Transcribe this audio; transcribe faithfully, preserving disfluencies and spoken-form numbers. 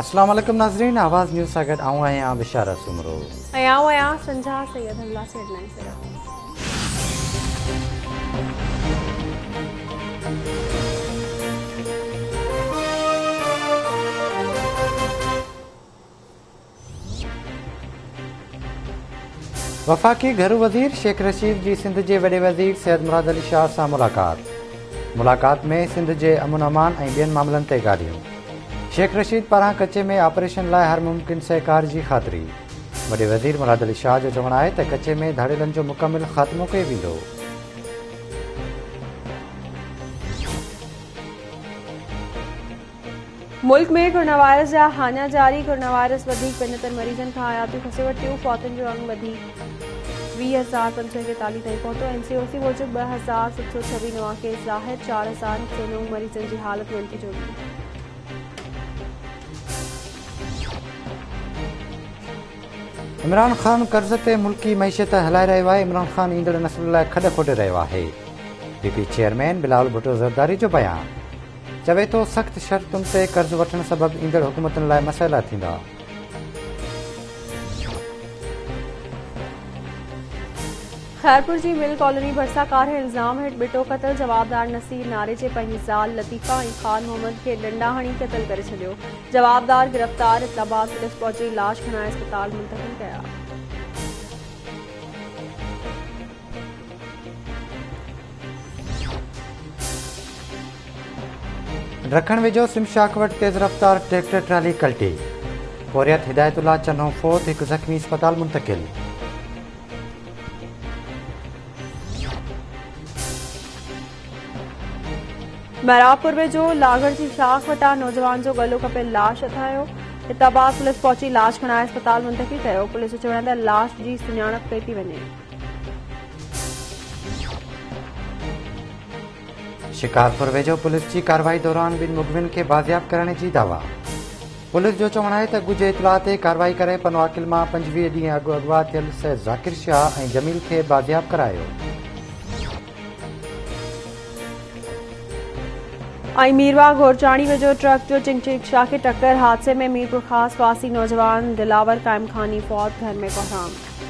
अस्सलाम वालेकुम नाज़रीन, आवाज़ न्यूज़ सागर आऊं आया बिशारा सुमरो आया आया संजा सैयद अल्लाह से हेडलाइन से वफाकी घरू वजीर शेख रशीद जी सिंध के वड़े वजीर सैयद मुराद अली शाह से मुलाकात मुलाकात में सिंध के अमन अमान और बेन मामलन ते गालियों। शेख रशीद पारा कच्चे में ऑपरेशन लाए हर मुमकिन सहकार की खातरी। वडे वजीर मुराद अली शाह जो चवण है त कच्चे में धाड़ेलन जो मुकम्मल खात्मो कयो वेंदो। मुल्क में कोरोना वायरस जा हानिया जारी। कोरोना वायरस वधीक पंजहत्तर मरीजन का हयाती खसे वरितियूं। फौतन जो अंग वधी वीह हज़ार पंज सौ एकतालीह ताईं पहुतो। एन सी ओ सी मूजिब ॿ हज़ार सत सौ छवीह नवां केस ज़ाहिर। चार हज़ार हिकु सौ नव मरीजन की हालत मुल्की जोगी। इमरान खान कर्ज़ ते मुल्की मैशियत हलाए रो है। इमरान खान ईंदड़ नस्ल लाइ खॾ खोटे रो है। पीपी चेयरमैन बिलावल भुट्टो ज़रदारी जो बयान चवे तो सख्त शर्तुनि से कर्ज़ वठण सबबि ईंदड़ हुकूमतुनि लाइ मसइला थींदा। खैरपुर जी मिल कॉलोनी भरसा कार इल्ज़ाम हेठि ॿिटो क़तल। जवाबदार नसीर नारे जे पंहिंजी ज़ाल लतीफ़ा ऐं ख़ान मोहम्मद खे डंडा हणी क़तल करे छॾियो। जवाबदार गिरफ़्तार। इस्लामाबाद पुलिस पहुची लाश खणाए अस्पताल मुंतक़िल कया। रखण वेझो सिमशाक वटि तेज़ रफ़्तार ट्रैक्टर ट्राली कलटी। कोरियत हिदायतुल्ला चन्नो फ़ौत, हिकु ज़ख़्मी अस्पताल मुंतक़िल। महरापुर में जो लागर की शाख वटा नौजवान जो गलो कपे लाश अथायो। इताबाद पुलिस पहुची लाश खणाए अस्पताल मुंतकिल कयो। पुलिस जो चवंदा लाश की सुञाणप कई थी वने। शिकारपुर वेझो पुलिस की कार्रवाई दौरान बिन मुगविन के बाजियाब करने की दावा। पुलिस जो चवण है गुजे इतला से कार्रवाई कर पनवाकिल में पंजवीह डी अग अगवा थियल सैयद ज़ाकिर शाह और जमील के बाजियाब कराया। आई मीरवा घोरचाणी में जो ट्रक जो चिंगचिक शाह के टक्कर। हादसे में मीरपुर खास वासी नौजवान दिलावर कायम खानी फौत, घर में कोहराम।